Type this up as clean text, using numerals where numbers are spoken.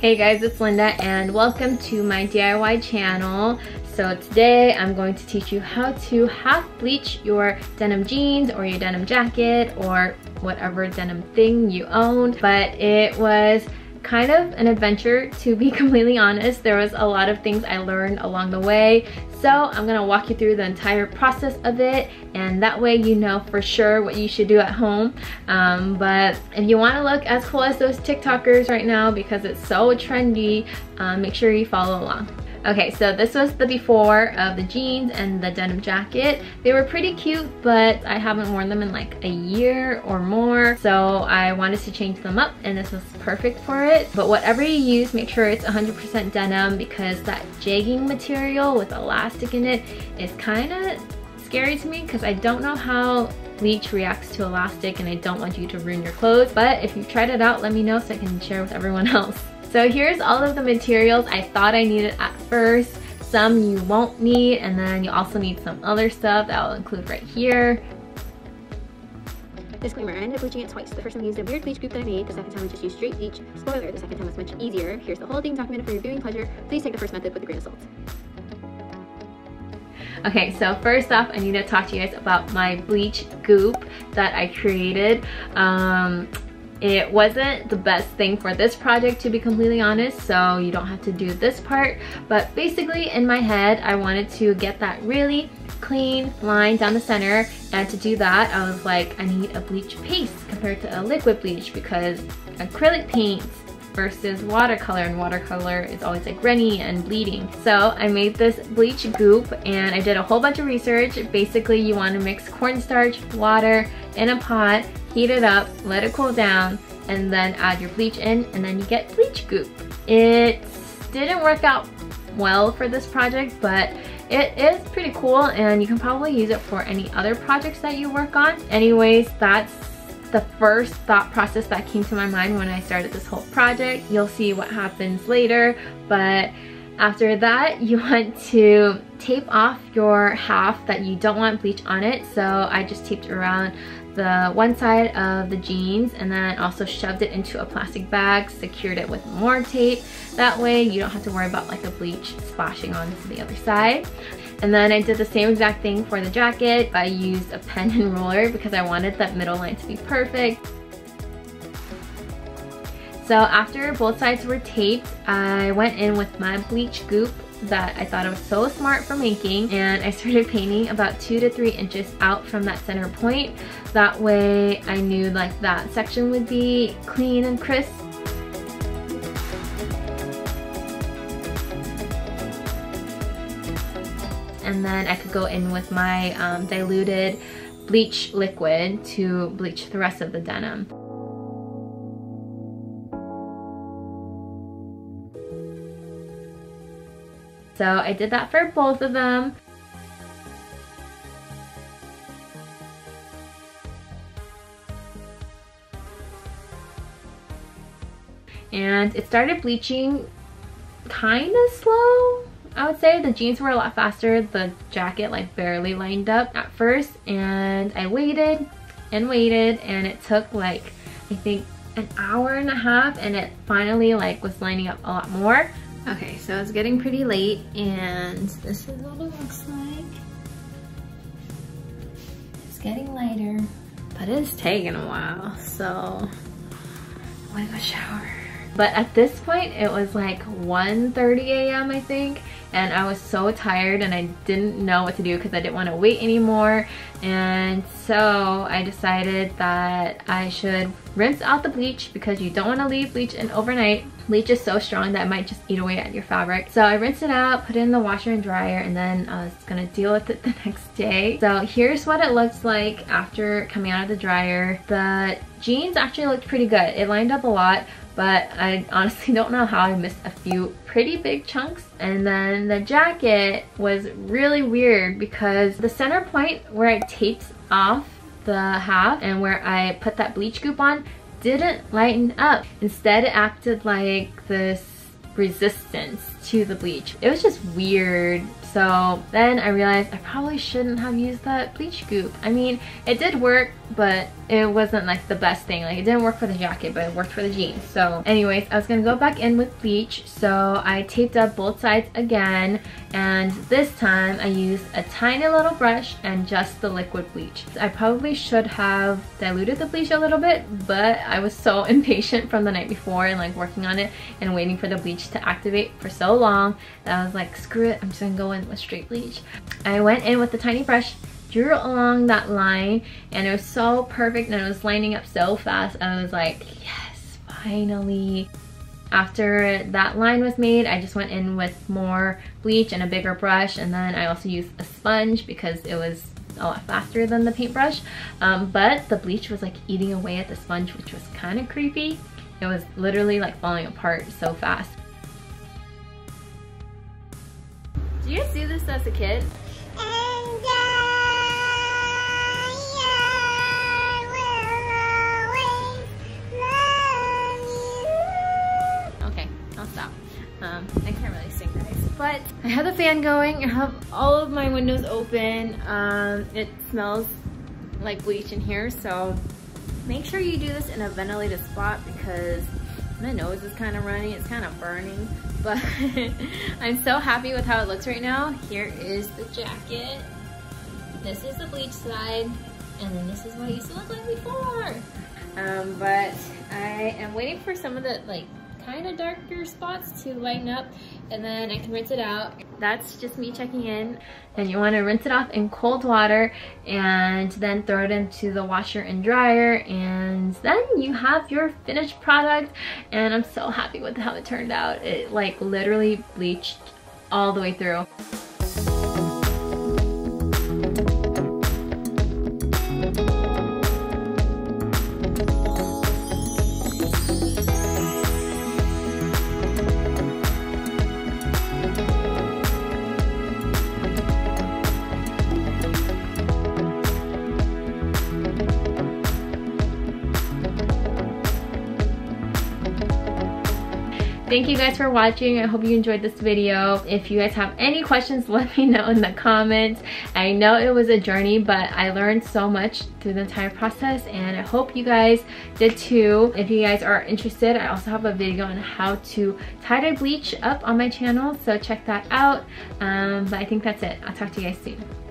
Hey guys, it's Linda and welcome to my DIY channel. So today I'm going to teach you how to half bleach your denim jeans or your denim jacket or whatever denim thing you owned. But it was kind of an adventure, to be completely honest. There was a lot of things I learned along the way. So I'm gonna walk you through the entire process of it, and that way you know for sure what you should do at home. But if you wanna look as cool as those TikTokers right now, because it's so trendy, make sure you follow along. Okay, so this was the before of the jeans and the denim jacket. They were pretty cute, but I haven't worn them in like a year or more, so I wanted to change them up and this was perfect for it. But whatever you use, make sure it's 100% denim, because that jegging material with elastic in it is kind of scary to me, because I don't know how bleach reacts to elastic and I don't want you to ruin your clothes. But if you've tried it out, let me know so I can share with everyone else. So here's all of the materials I thought I needed at first. Some you won't need, and then you also need some other stuff that I'll include right here. Disclaimer, I ended up bleaching it twice. The first time I used a weird bleach group that I made, the second time I just used straight bleach. Spoiler, the second time was much easier. Here's the whole thing documented for your viewing pleasure. Please take the first method with a grain of salt. Okay, so first off, I need to talk to you guys about my bleach goop that I created. It wasn't the best thing for this project, to be completely honest, so you don't have to do this part. But basically, in my head, I wanted to get that really clean line down the center, and to do that, I was like, I need a bleach paste compared to a liquid bleach, because acrylic paints versus watercolor, and watercolor is always like runny and bleeding. So I made this bleach goop and I did a whole bunch of research. Basically, you want to mix cornstarch, water in a pot, heat it up, let it cool down, and then add your bleach in, and then you get bleach goop. It didn't work out well for this project, but it is pretty cool and you can probably use it for any other projects that you work on. Anyways, that's the first thought process that came to my mind when I started this whole project. You'll see what happens later, but after that, you want to tape off your half that you don't want bleach on it. So I just taped around the one side of the jeans and then also shoved it into a plastic bag, secured it with more tape. That way you don't have to worry about like the bleach splashing onto the other side. And then I did the same exact thing for the jacket. I used a pen and ruler because I wanted that middle line to be perfect. So after both sides were taped, I went in with my bleach goop that I thought I was so smart for making, and I started painting about 2 to 3 inches out from that center point. That way I knew like that section would be clean and crisp. And then I could go in with my diluted bleach liquid to bleach the rest of the denim. So I did that for both of them. And it started bleaching kind of slow, I would say. The jeans were a lot faster, the jacket like barely lined up at first. And I waited and waited, and it took like, I think, an hour and a half, and it finally like was lining up a lot more. Okay, so it's getting pretty late, and this is what it looks like. It's getting lighter, but it's taking a while, so I'm gonna go shower. But at this point, it was like 1:30 a.m. I think, and I was so tired and I didn't know what to do because I didn't want to wait anymore. And so I decided that I should rinse out the bleach, because you don't want to leave bleach in overnight. Bleach is so strong that it might just eat away at your fabric. So I rinsed it out, put it in the washer and dryer, and then I was gonna deal with it the next day. So here's what it looks like after coming out of the dryer. The jeans actually looked pretty good. It lined up a lot, but I honestly don't know how I missed a few pretty big chunks. And then the jacket was really weird, because the center point where I taped off the half and where I put that bleach goop on didn't lighten up. Instead, it acted like this resistance to the bleach. It was just weird So then I realized I probably shouldn't have used that bleach goop. I mean, it did work, but it wasn't like the best thing. Like, it didn't work for the jacket, but it worked for the jeans. So anyways, I was gonna go back in with bleach, so I taped up both sides again, and this time I used a tiny little brush and just the liquid bleach. I probably should have diluted the bleach a little bit, but I was so impatient from the night before and like working on it and waiting for the bleach to activate for so long that I was like, screw it, I'm just gonna go in with straight bleach. I went in with the tiny brush, drew along that line, and it was so perfect and it was lining up so fast. I was like, yes, finally. After that line was made, I just went in with more bleach and a bigger brush, and then I also used a sponge because it was a lot faster than the paintbrush, but the bleach was like eating away at the sponge, which was kind of creepy. It was literally like falling apart so fast. Did you guys do this as a kid? I can't really sing, guys, but I have the fan going. I have all of my windows open. It smells like bleach in here, so make sure you do this in a ventilated spot because my nose is kind of running. It's kind of burning, but I'm so happy with how it looks right now. Here is the jacket. This is the bleach side, and then this is what it used to look like before. But I am waiting for some of the like kind of darker spots to lighten up, and then I can rinse it out. That's just me checking in. And you want to rinse it off in cold water and then throw it into the washer and dryer, and then you have your finished product. And I'm so happy with how it turned out. It like literally bleached all the way through. Thank you guys for watching. I hope you enjoyed this video. If you guys have any questions, let me know in the comments. I know it was a journey, but I learned so much through the entire process, and I hope you guys did too. If you guys are interested, I also have a video on how to tie-dye bleach up on my channel, so check that out. But I think that's it. I'll talk to you guys soon.